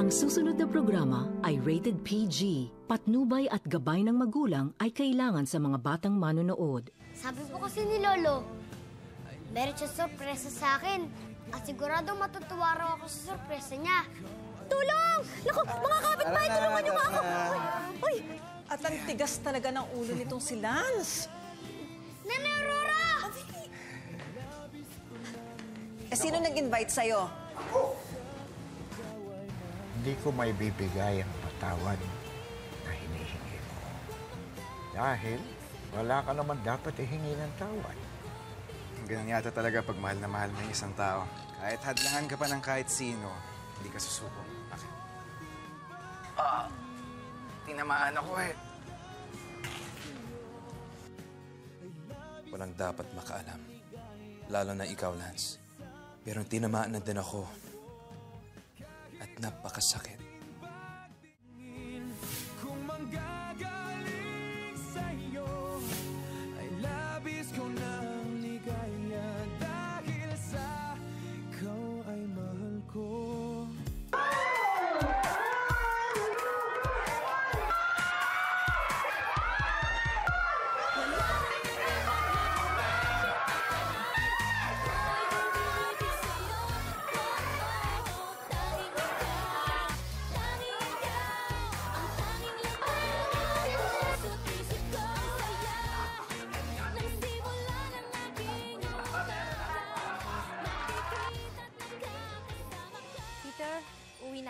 Ang susunod na programa ay rated PG. Patnubay at gabay ng magulang ay kailangan sa mga batang manunood. Sabi po kasi ni Lolo, meron siya sorpresa sa akin. At siguradong matutuwa raw ako sa sorpresa niya. Tulong! Naku, mga kapitbahay, tulungan niyo ba ako? Uy! At ang tigas talaga ng ulo nitong si Lance. Nanay Aurora! Eh, sino nag-invite sa'yo? Ako! Hindi ko may bibigay ang patawan na hinihingi ko. Dahil wala ka naman dapat ihingi ng tawad. Ganun yata talaga pag mahal na mahal ng isang tao. Kahit hadlangan ka pa ng kahit sino, hindi ka susuko. Bakit? Tinamaan ako eh. Walang dapat makaalam. Lalo na ikaw, Lance. Pero tinamaan na din ako. At napakasakit.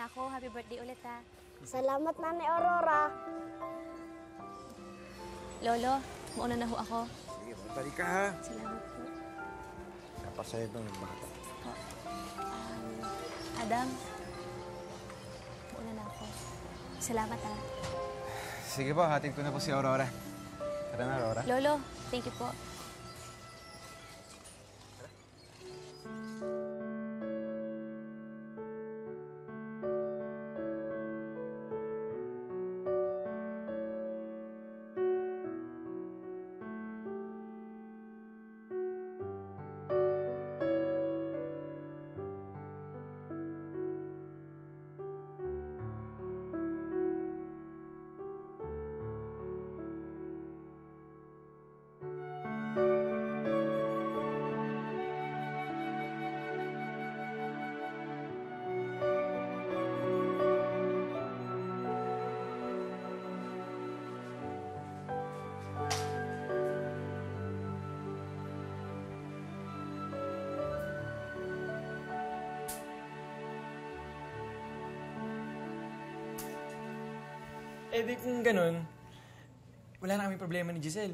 Ako, happy birthday ulit, ha? Salamat, Nanay Aurora. Lolo, mauna na ho ako. Sige, balik ka, ha? Salamat po. Napasaya ba ng bata? Adam, mauna na ako. Salamat, ha? Sige po, hatid ko na po si Aurora. Tara na, Aurora. Lolo, thank you po. Eh di kung ganun, wala na kami problema ni Giselle.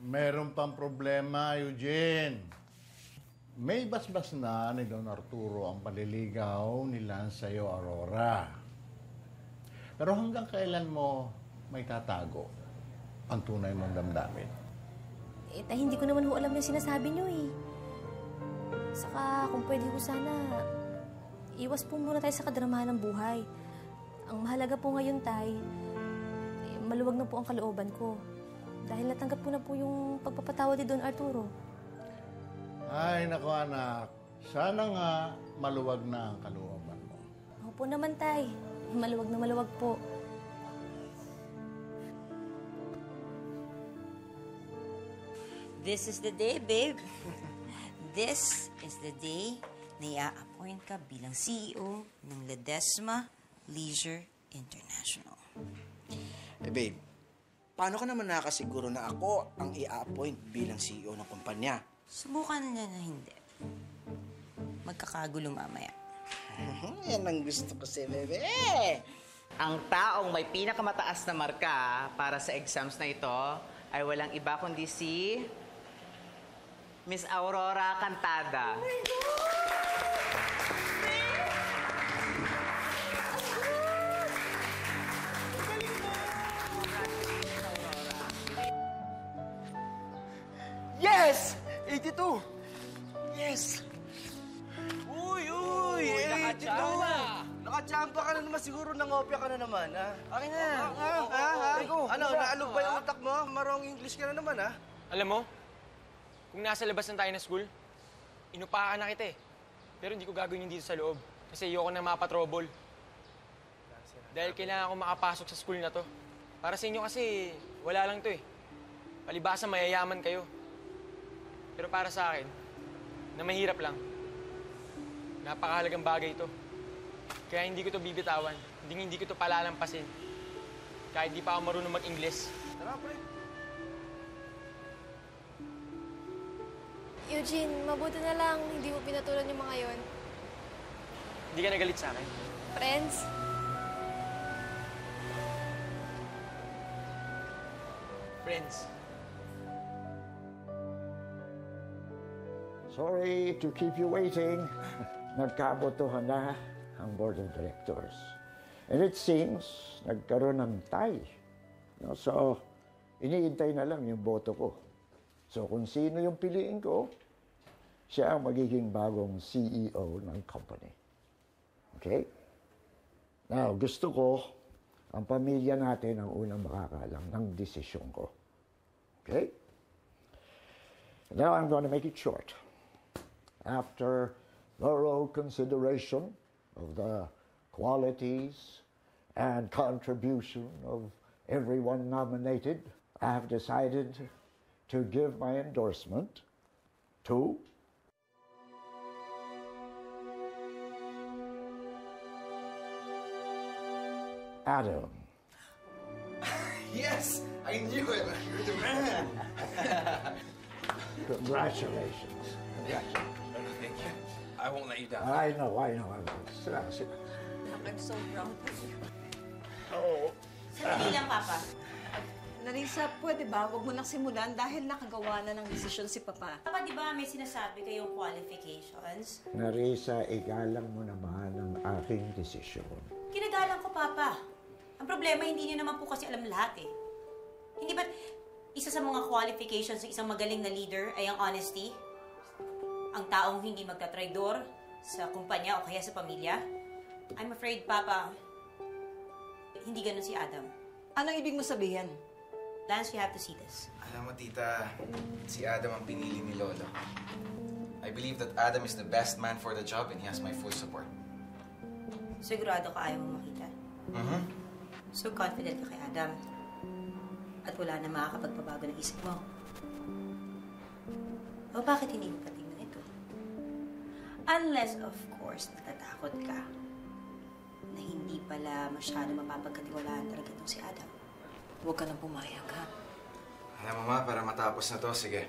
Meron pang problema, Eugene. May basbas na ni Don Arturo ang paliligaw ni Lance sa'yo, Aurora. Pero hanggang kailan mo may tatago ang tunay mong damdamin? Eh, hindi ko naman ho alam yung sinasabi niyo eh. Saka kung pwede ko sana, iwas po muna tayo sa kadramahan ng buhay. Ang mahalaga po ngayon, Tay, maluwag na po ang kalooban ko. Dahil natanggap ko na po yung pagpapatawad ni Don Arturo. Ay, naku anak. Sana nga maluwag na ang kalooban mo. Opo naman, Tay. Maluwag na maluwag po. This is the day, babe. This is the day na i-appoint ka bilang CEO ng Ledesma Leisure International. Eh, babe, paano ka naman nakasiguro na ako ang i-appoint bilang CEO ng kumpanya? Subukan niya na hindi. Magkakagulo mamaya. Yan ang gusto ko si bebe. Ang taong may pinakamataas na marka para sa exams na ito ay walang iba kundi si Miss Aurora Cantada. Yes! 82! Yes! Uy, uy! 82! Naka-champa ka na naman. Siguro nangopya ka na naman, ha? Akin na. Ano, naalog ba yung utak mo? Marong English ka na naman, ha? Alam mo, kung nasa labas na tayo na school, inupahan na kita eh. Pero hindi ko gagawin yun dito sa loob. Kasi ayoko na mapatrobol. Dahil kailangan akong makapasok sa school na to. Para sa inyo kasi, wala lang to eh. Palibasa, mayayaman kayo. Pero para sa akin, na mahirap lang. Napakahalagang bagay ito. Kaya hindi ko to bibitawan. Hindi ko to palalampasin. Kahit di pa ako marunong mag-Ingles. Tara, pre. Eugene, mabuti na lang hindi mo pinatulan yung mga yon. Hindi ka nagalit sa akin. Friends? Friends. Sorry to keep you waiting. Nagkabotohan na ang Board of Directors. And it seems, nagkaroon ng tie. So, iniintay na lang yung boto ko. So, kung sino yung piliin ko, siya ang magiging bagong CEO ng company. Okay? Now, gusto ko, ang pamilya natin ang unang makakaalam ng desisyon ko. Okay? Now, I'm going to make it short. After thorough consideration of the qualities and contribution of everyone nominated, I have decided to give my endorsement to Adam. Yes, I knew it. You're the man. Congratulations. Congratulations. Thank you. I won't let you down. I know. Sit down, sit down. I'm so proud of you. Oh. Sandali lang, Papa. Narissa, pwede ba? Huwag mo nang simulan dahil nakagawa na ng desisyon si Papa. Papa, di ba may sinasabi kayong qualifications? Narissa, igalang mo naman ang aking desisyon. Kinagalang ko, Papa. Ang problema, hindi niyo naman po kasi alam lahat eh. Hindi ba isa sa mga qualifications ng isang magaling na leader ay ang honesty? Ang taong hindi magtatraidor sa kumpanya o kaya sa pamilya? I'm afraid, Papa, hindi ganun si Adam. Anong ibig mo sabihin? Lance, you have to see this. Alam mo, Tita, si Adam ang pinili ni Lolo. I believe that Adam is the best man for the job and he has my full support. Sigurado ka ayaw mo makita? Mm-hmm. So confident ka kay Adam. At wala na makakapagpabago ng isip mo. O bakit hindi mo patingnan ito? Unless, of course, natatakot ka na hindi pala masyado mapapagkatiwalaan talaga itong si Adam. Huwag ka nang pumayag, ha? Alam mo, Ma, para matapos na to, sige.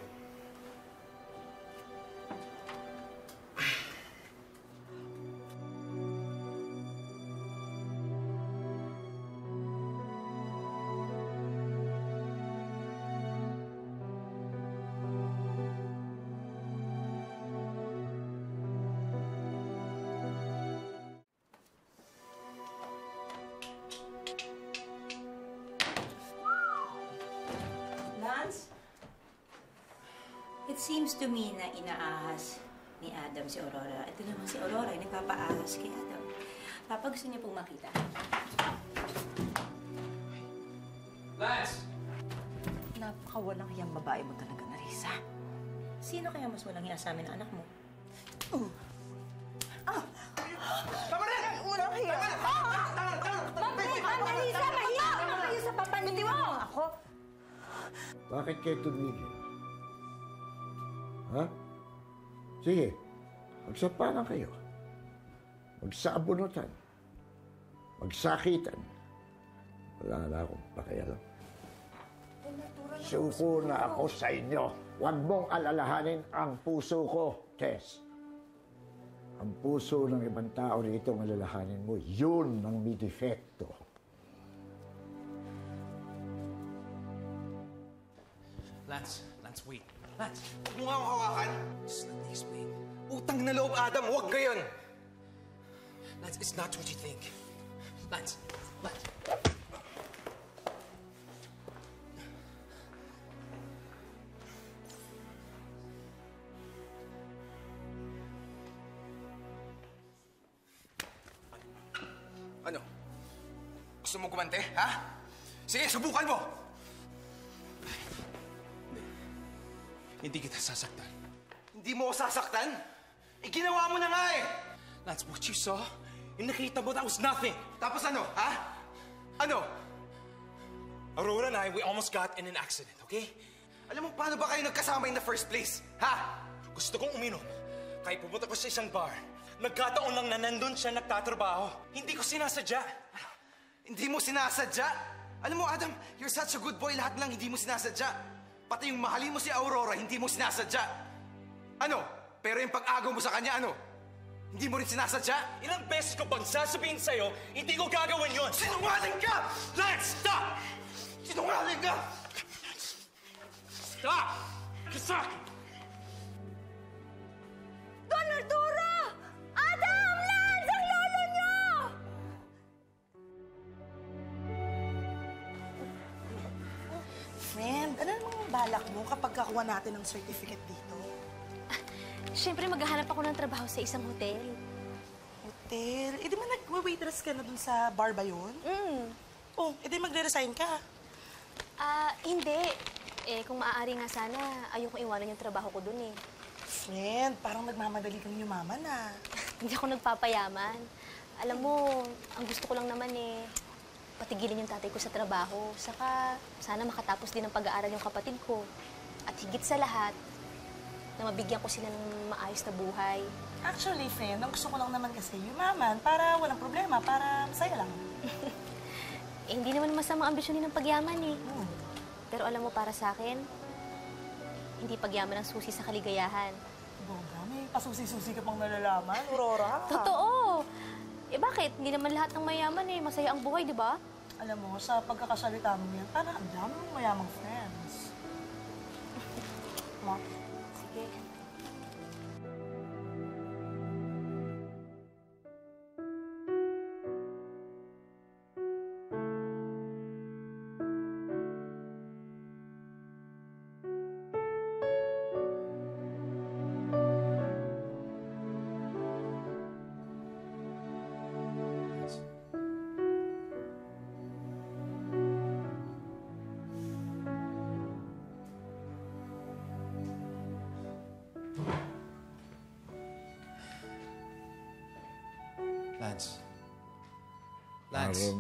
It seems to me na inaahas ni Adam si Aurora. Ito naman si Aurora ay nagpapaahas kay Adam. Papa, gusto niya pong makita. Lance! Napakawalang hiyang babae mo talaga, Narissa. Sino kaya mas walang hiya sa amin na anak mo? Tama na! Walang hiya! Tama na! Narissa, mahiya! Mahiya sa papanindi mo! Ako? Bakit kayo tumigil? Ha? Sige, magsapanan kayo. Magsaabunutan. Magsakitan. Wala na akong pakialam. Suko na ako sa inyo. Huwag mong alalahanin ang puso ko, Tess. Ang puso ng ibang tao rito ang alalahanin mo. Yun ang may defecto. Lance, wait. Lance, huwag mo nga akong hawakan. Just let me explain. Utang na loob, Adam. Huwag gayon. Lance, it's not what you think. Lance. Ano? Gusto mo kumante, ha? Sige, subukan mo! Hindi kita sasaktan. Hindi mo ako sasaktan? Eh, ginawa mo na nga eh! That's what you saw. Yung nakita mo, that was nothing. Tapos ano, ha? Ano? Aurora and I, we almost got in an accident, okay? Alam mo, paano ba kayo nagkasama in the first place? Ha? Gusto kong uminom. Kaya pumunta ko sa isang bar. Nagkataon lang na nandun siya nagtatrabaho. Hindi ko sinasadya. Hindi mo sinasadya? Alam mo, Adam, you're such a good boy. Lahat lang hindi mo sinasadya. Pati yung mahalin mo si Aurora, hindi mo sinasadya. Ano? Pero yung pag-agaw mo sa kanya, ano? Hindi mo rin sinasadya? Ilang beses ko bang sasabihin sa'yo, hindi ko gagawin yun! Sinungaling ka! Lance, stop! Sinungaling ka! Stop! Kasak! Don Arturo! Adam! Lance! Ang lolo niyo! Friend, ano namang balak mo kapag kakuha natin ng certificate dito? Siyempre, maghahanap ako ng trabaho sa isang hotel. Hotel? E di ba nag-waitress ka na dun sa bar ba yun? Mm. Oh, e di magre-resign ka. Hindi. Eh, kung maaari nga sana, ayoko iwanan yung trabaho ko dun eh. Friend, parang nagmamadali kang yumaman ah. Hindi ako nagpapayaman. Alam mo, ang gusto ko lang naman eh, patigilin yung tatay ko sa trabaho. Saka, sana makatapos din ang pag-aaral yung kapatid ko. At higit sa lahat, na mabigyan ko sila ng maayos na buhay. Actually, friend, ang gusto ko lang naman kasi yumaman para walang problema, para masaya lang. Eh, hindi naman masama ang ambisyonin ng pagyaman eh. Hmm. Pero alam mo, para sa akin, hindi pagyaman ang susi sa kaligayahan. Boga, may pasusi-susi ka pang nalalaman, Aurora. Totoo! Eh bakit? Hindi naman lahat ng mayaman eh. Masaya ang buhay, di ba? Alam mo, sa pagkakasalita mo yan, parang ang dami mong mayamang friends. Ma? Lance. Lance. Hello.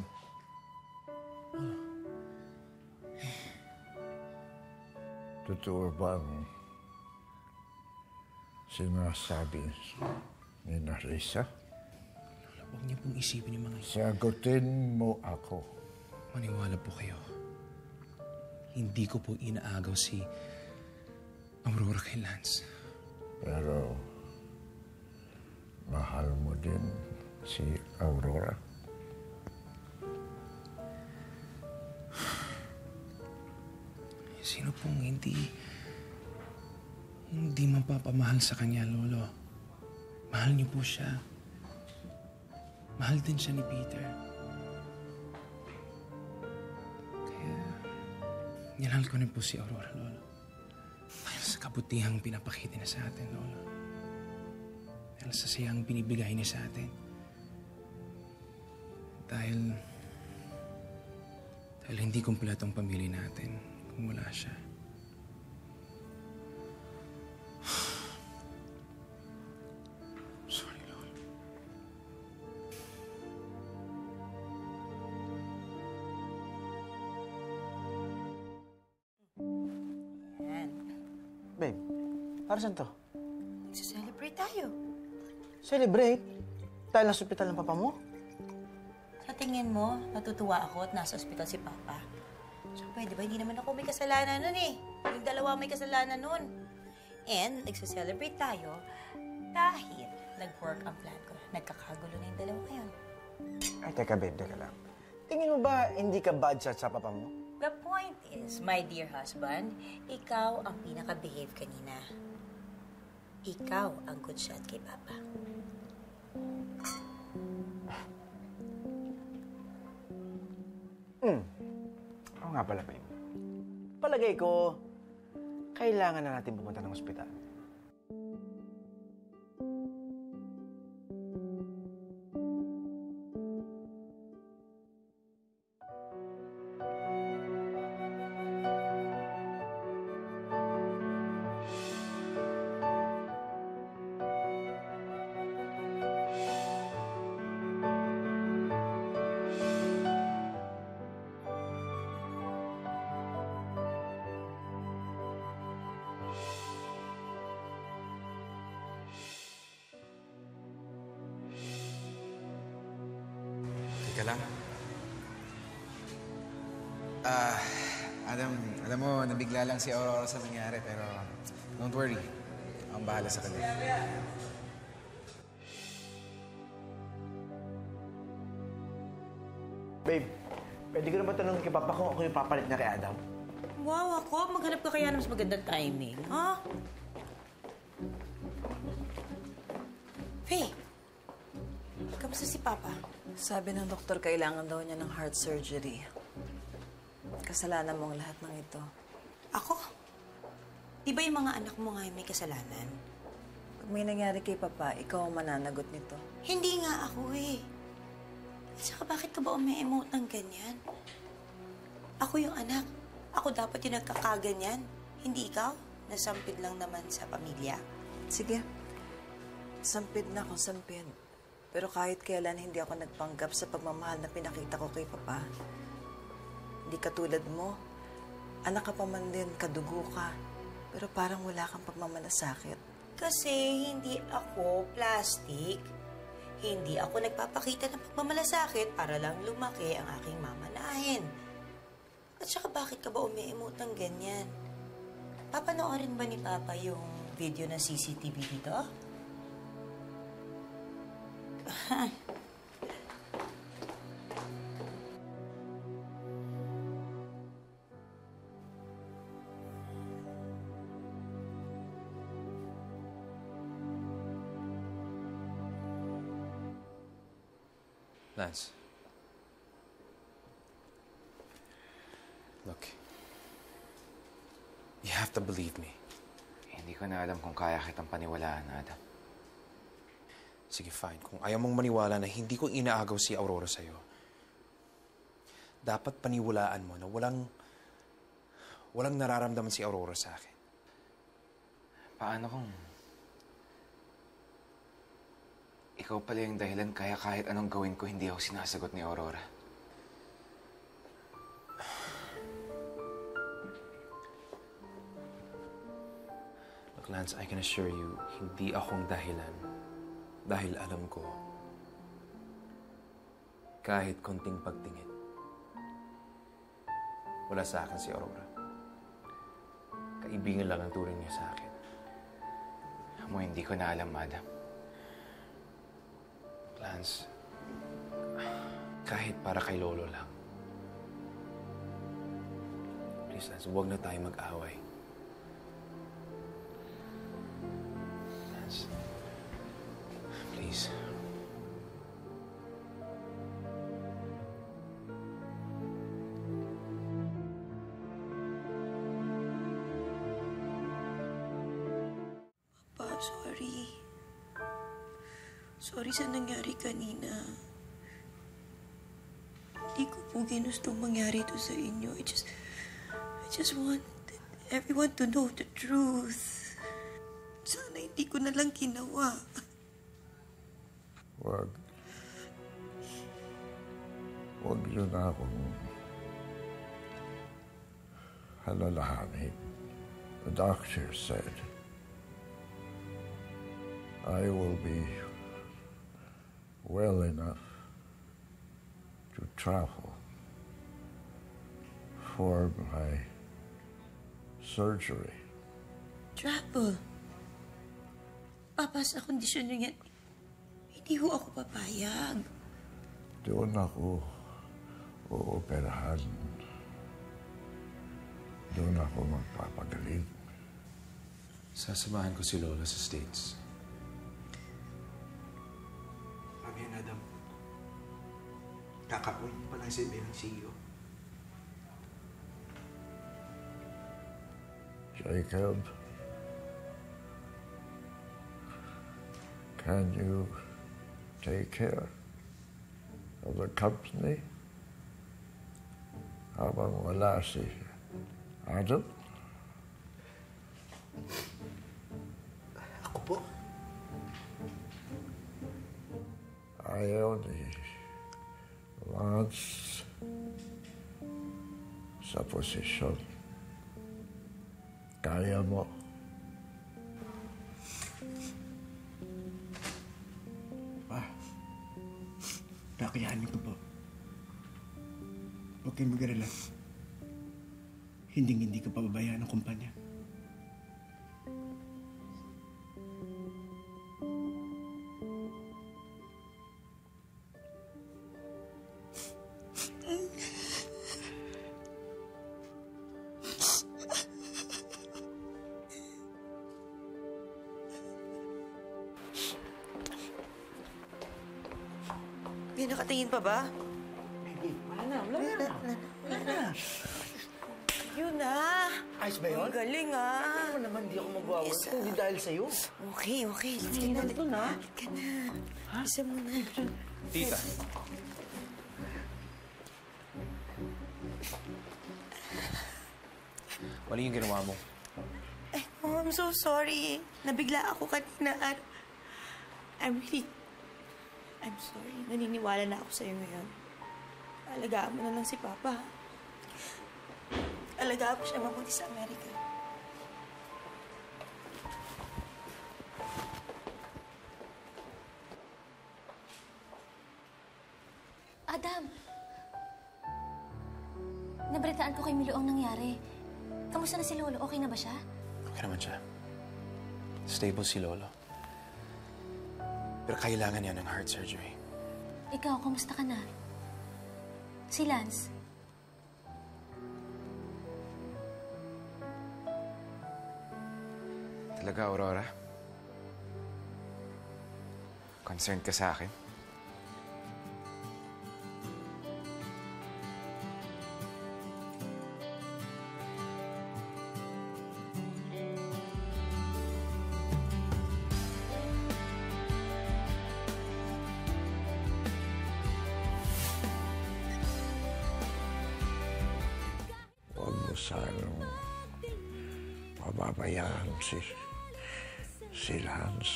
Totoo ba ang sinasabi ni Narissa? Huwag niyo pong isipin yung mga ito. Sagutin mo ako. Maniwala po kayo. Hindi ko po inaagaw si Aurora kay Lance. Pero mahal mo din si Aurora. Sino pong hindi mapapamahal sa kanya, Lolo? Mahal niyo po siya. Mahal din siya ni Peter. Kaya, nilahal ko na po si Aurora, Lolo. Dahil sa kabutihang pinapakita niya sa atin, Lolo. Dahil sa siyang binibigay niya sa atin. Dahil hindi kumpleto ang pamilya natin kung wala siya. Sorry, Lord. Ayan. Babe, para saan to? Nagsa-celebrate tayo. Celebrate? Dahil nasa ospital ng papa mo? Tingin mo, natutuwa ako at nasa ospital si Papa. So, pwede ba? Hindi naman ako may kasalanan nun eh. Yung dalawa may kasalanan nun. And, nagsa-celebrate tayo dahil nag-work ang plan ko. Nagkakagulo na yung dalawa ngayon. Ay, teka babe, teka lang. Tingin mo ba hindi ka bad shot sa Papa mo? The point is, my dear husband, ikaw ang pinaka-behave kanina. Ikaw ang good shot kay Papa. Oo nga pala, babe. Palagay ko, kailangan na natin pumunta ng ospital. Teka lang. Adam, alam mo, nabigla lang si Aurora sa nangyari, pero don't worry. Ang bahala sa kanila. Babe, pwede ko na ba tanong kay Papa kung ako yung papalit na kay Adam? Wow, ako? Maghanap ka kaya ng mas magandang timing, ha? Faye, kamusta si Papa? Sabi ng doktor, kailangan daw niya ng heart surgery. Kasalanan mo ang lahat ng ito. Ako? Di ba yung mga anak mo nga may kasalanan? Kung may nangyari kay Papa, ikaw ang mananagot nito. Hindi nga ako eh. At saka bakit ka ba umi-emote ng ganyan? Ako yung anak. Ako dapat yung nagkakaganyan. Hindi ikaw. Nasampid lang naman sa pamilya. Sige. Sampid na ako, sampid. Pero kahit kailan hindi ako nagpanggap sa pagmamahal na pinakita ko kay Papa. Hindi katulad mo. Anak ka pa man din, kadugo ka. Pero parang wala kang pagmamalasakit. Kasi hindi ako plastic. Hindi ako nagpapakita ng pagmamalasakit para lang lumaki ang aking mamanahin. At saka bakit ka ba umi-emote ng ganyan? Papanoorin ba ni Papa yung video ng CCTV dito? Lance. Look. You have to believe me. Hindi ko na alam kung kaya kitang paniwalaan, Adam. Sige, fine. Kung ayaw mong maniwala na hindi ko inaagaw si Aurora sa'yo, dapat paniwalaan mo na walang nararamdaman si Aurora sa akin. Paano kung ikaw pala yung dahilan kaya kahit anong gawin ko, hindi ako sinasagot ni Aurora? Look, Lance, I can assure you, hindi akong dahilan. Dahil alam ko, kahit konting pagtingin, wala sa akin si Aurora. Kaibigan lang ang turing niya sa akin. Amo, hindi ko na alam, Madam. Lance, kahit para kay Lolo lang. Please, Lance, huwag na tayo mag-away. Lance, please. Papa, sorry. Sorry sa nangyari kanina. Hindi ko po ginustong mangyari ito sa inyo. I just want everyone to know the truth. Sana hindi ko na lang ginawa. Wag. Wag yun akong halalahanin. The doctor said, I will be well enough to travel for my surgery. Travel? Papa, sa kondisyon niyo yan, hindi ho ako papayag. Doon ako ooperahan. Doon ako magpapagaling. Sasamahan ko si Lola sa States. Adam, kakapoy pa lang sabi ng CEO. Jacob, can you take care of the company? Habang wala si Adam? Ako po? Ayaw ni Lance sa posisyon. Kaya mo. Kakayanin ko po. Huwag kayong mag-alala. Hindi ka pababayaan ng kumpanya. May nakatingin pa ba? Wala na. Yun na. Ayos ba yun? Ang galing ah. Ano naman, di ako mag-award. Yes, hindi dahil sa'yo. Okay. Let's get na. Isa muna. Tita. Wala yung ginawa mo. Ay, Mom, I'm so sorry. Nabigla ako kanina. I'm sorry. Naniniwala na ako sa'yo ngayon. Alagaan mo na lang si Papa. Alagaan mo siya mabuti sa Amerika. Adam! Nabalitaan ko kay Milo ang nangyari. Kamusta na si Lolo? Okay na ba siya? Okay naman siya. Stable si Lolo. Pero kailangan niya ng heart surgery. Ikaw, kamusta ka na? Si Lance. Talaga, Aurora? Concerned ka sa akin? Sanong mababayaan si Lance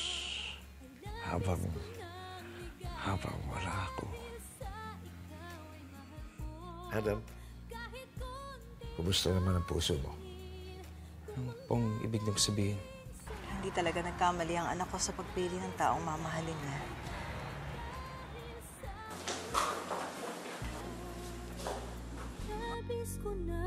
habang wala ako. Adam, kumusta naman ang puso mo? Ano pong ibig niyong sabihin? Hindi talaga nagkamali ang anak ko sa pagpili ng taong mamahalin niya.